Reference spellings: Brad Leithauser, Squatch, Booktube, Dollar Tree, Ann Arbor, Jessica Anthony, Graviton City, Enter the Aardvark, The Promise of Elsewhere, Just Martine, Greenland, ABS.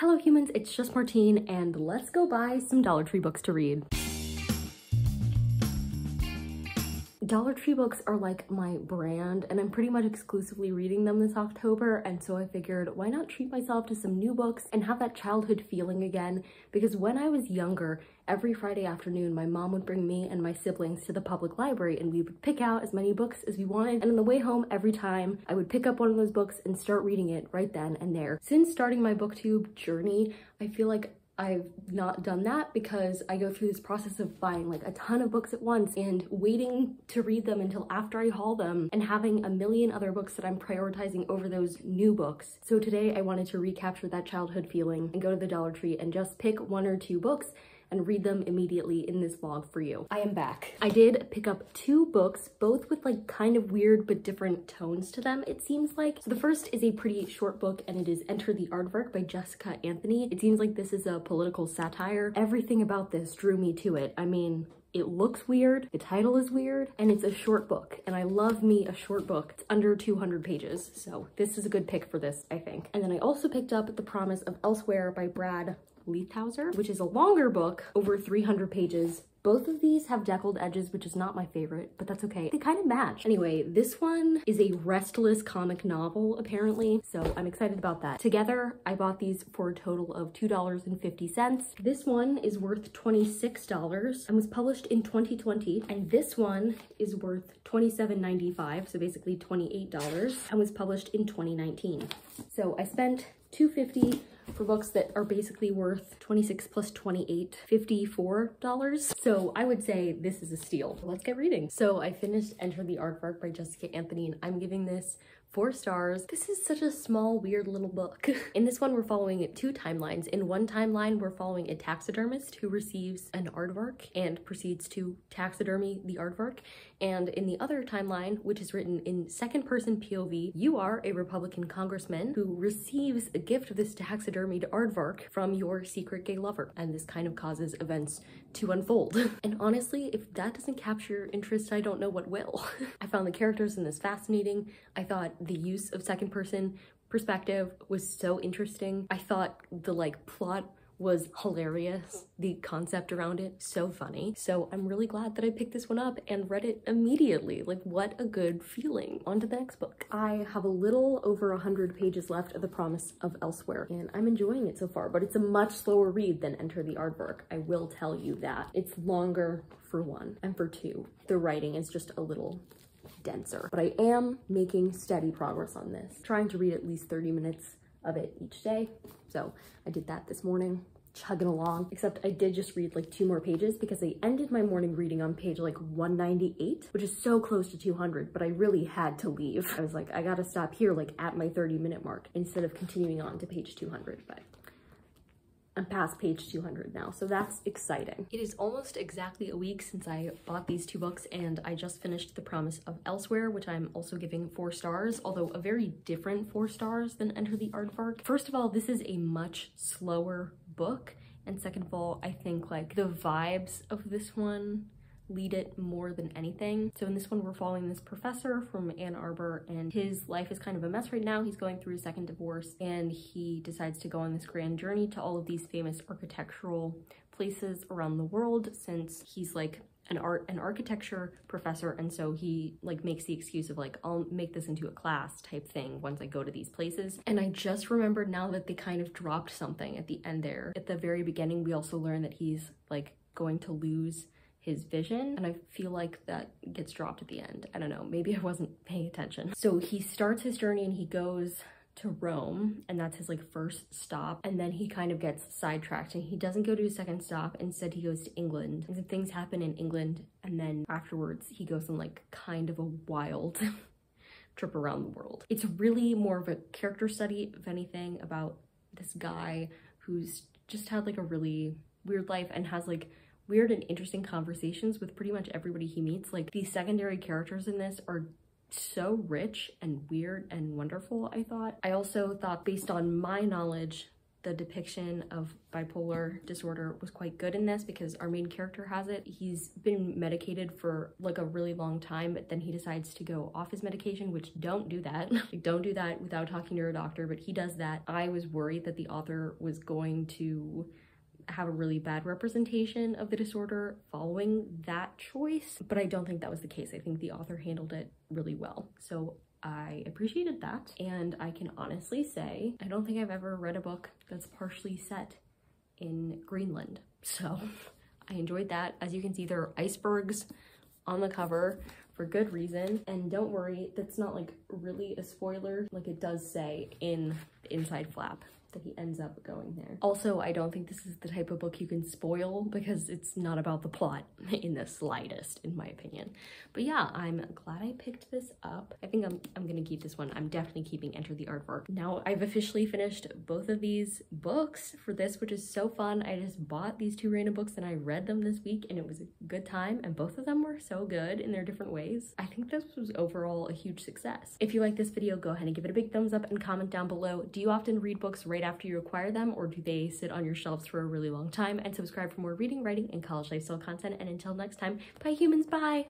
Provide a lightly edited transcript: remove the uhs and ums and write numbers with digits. Hello humans, it's Just Martine, and let's go buy some Dollar Tree books to read. Dollar Tree books are like my brand, and I'm pretty much exclusively reading them this October, and so I figured why not treat myself to some new books and have that childhood feeling again, because when I was younger, every Friday afternoon my mom would bring me and my siblings to the public library and we would pick out as many books as we wanted, and on the way home every time I would pick up one of those books and start reading it right then and there. Since starting my booktube journey, I feel like I've not done that because I go through this process of buying like a ton of books at once and waiting to read them until after I haul them and having a million other books that I'm prioritizing over those new books. So today I wanted to recapture that childhood feeling and go to the Dollar Tree and just pick one or two books and read them immediately in this vlog for you. I am back. I did pick up two books, both with like kind of weird but different tones to them, it seems like. So the first is a pretty short book and it is Enter the Aardvark by Jessica Anthony. It seems like this is a political satire. Everything about this drew me to it. I mean, it looks weird, the title is weird, and it's a short book, and I love me a short book. It's under 200 pages, so this is a good pick for this, I think. And then I also picked up The Promise of Elsewhere by Brad Leithauser, which is a longer book, over 300 pages. Both of these have deckled edges, which is not my favorite, but that's okay. They kind of match. Anyway, this one is a restless comic novel, apparently, so I'm excited about that. Together, I bought these for a total of $2.50. This one is worth $26 and was published in 2020, and this one is worth $27.95, so basically $28, and was published in 2019. So I spent $2.50 for books that are basically worth 26 plus 28, $54. So I would say this is a steal. Let's get reading. So I finished Enter the Aardvark by Jessica Anthony, and I'm giving this 4 stars. This is such a small, weird little book. In this one, we're following two timelines. In one timeline, we're following a taxidermist who receives an aardvark and proceeds to taxidermy the aardvark. And in the other timeline, which is written in second-person POV, you are a Republican congressman who receives a gift of this taxidermied aardvark from your secret gay lover. And this kind of causes events to unfold. And honestly, if that doesn't capture your interest, I don't know what will. I found the characters in this fascinating. I thought the use of second-person perspective was so interesting. I thought the plot was hilarious, the concept around it so funny. So I'm really glad that I picked this one up and read it immediately. Like, what a good feeling. On to the next book. I have a little over 100 pages left of The Promise of Elsewhere, and I'm enjoying it so far, but it's a much slower read than Enter the Aardvark. I will tell you that. It's longer for one, and for two, the writing is just a little denser, but I am making steady progress on this, trying to read at least 30 minutes of it each day. So I did that this morning, chugging along, except I did just read like 2 more pages because I ended my morning reading on page like 198, which is so close to 200, but I really had to leave. I was like, I gotta stop here like at my 30-minute mark instead of continuing on to page 200, but I'm past page 200 now, so that's exciting. It is almost exactly a week since I bought these two books, and I just finished The Promise of Elsewhere, which I'm also giving 4 stars, although a very different 4 stars than Enter the Aardvark. First of all, this is a much slower book, and second of all, I think like the vibes of this one lead it more than anything. So in this one, we're following this professor from Ann Arbor, and his life is kind of a mess right now. He's going through his second divorce, and he decides to go on this grand journey to all of these famous architectural places around the world, since he's like an art and architecture professor, and so he like makes the excuse of like, I'll make this into a class type thing once I go to these places. And I just remembered now that they kind of dropped something at the end there. At the very beginning, we also learn that he's like going to lose his vision, and I feel like that gets dropped at the end. I don't know, maybe I wasn't paying attention. So he starts his journey and he goes to Rome, and that's his like first stop, and then he kind of gets sidetracked and he doesn't go to his second stop. Instead he goes to England, and some things happen in England, and then afterwards he goes on like kind of a wild trip around the world. It's really more of a character study, if anything, about this guy who's just had like a really weird life and has like weird and interesting conversations with pretty much everybody he meets. Like, the secondary characters in this are so rich and weird and wonderful, I thought. I also thought, based on my knowledge, the depiction of bipolar disorder was quite good in this because our main character has it. He's been medicated for like a really long time, but then he decides to go off his medication, which don't do that. Like, don't do that without talking to your doctor, but he does that. I was worried that the author was going to have a really bad representation of the disorder following that choice, but I don't think that was the case. I think the author handled it really well. So I appreciated that, and I can honestly say I don't think I've ever read a book that's partially set in Greenland, so I enjoyed that. As you can see, there are icebergs on the cover for good reason, and don't worry, that's not like really a spoiler. Like, it does say in the inside flap that he ends up going there. Also, I don't think this is the type of book you can spoil because it's not about the plot in the slightest, in my opinion. But yeah, I'm glad I picked this up. I think I'm gonna keep this one. I'm definitely keeping Enter the Aardvark. Now I've officially finished both of these books for this, which is so fun. I just bought these two random books and I read them this week, and it was a good time, and both of them were so good in their different ways. I think this was overall a huge success. If you like this video, go ahead and give it a big thumbs up and comment down below. Do you often read books right after you acquire them, or do they sit on your shelves for a really long time? And subscribe for more reading, writing, and college lifestyle content. And until next time, bye humans, bye!